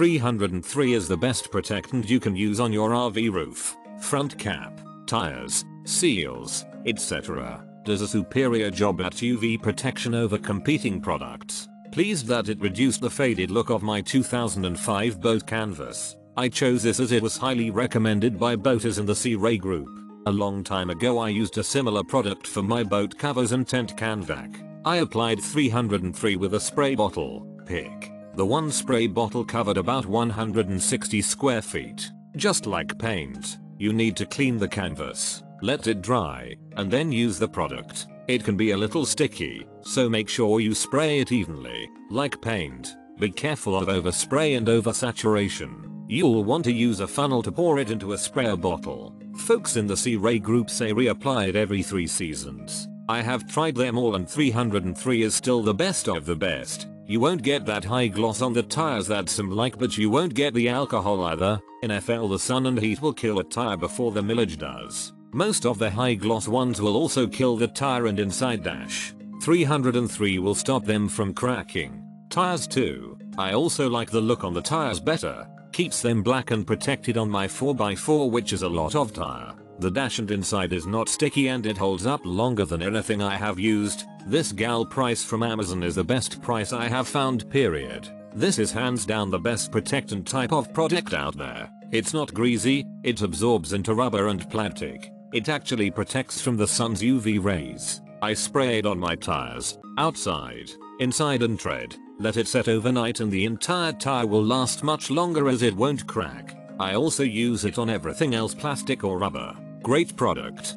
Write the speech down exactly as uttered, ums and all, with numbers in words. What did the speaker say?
three oh three is the best protectant you can use on your R V roof, front cap, tires, seals, et cetera. Does a superior job at U V protection over competing products. Pleased that it reduced the faded look of my two thousand five boat canvas. I chose this as it was highly recommended by boaters in the Sea Ray group. A long time ago I used a similar product for my boat covers and tent canvac. I applied three oh three with a spray bottle, pick. The one spray bottle covered about one hundred sixty square feet. Just like paint, you need to clean the canvas, let it dry, and then use the product. It can be a little sticky, so make sure you spray it evenly, like paint. Be careful of overspray and oversaturation. You'll want to use a funnel to pour it into a sprayer bottle. Folks in the Sea Ray group say reapply it every three seasons. I have tried them all and three oh three is still the best of the best. You won't get that high gloss on the tires that some like, but you won't get the alcohol either. In F L the sun and heat will kill a tire before the millage does. Most of the high gloss ones will also kill the tire and inside dash. three oh three will stop them from cracking. Tires too. I also like the look on the tires better. Keeps them black and protected on my four by four, which is a lot of tire. The dash and inside is not sticky and it holds up longer than anything I have used. This gal price from Amazon is the best price I have found, period. This is hands down the best protectant type of product out there. It's not greasy, it absorbs into rubber and plastic. It actually protects from the sun's U V rays. I spray it on my tires, outside, inside and tread. Let it set overnight and the entire tire will last much longer as it won't crack. I also use it on everything else, plastic or rubber. Great product.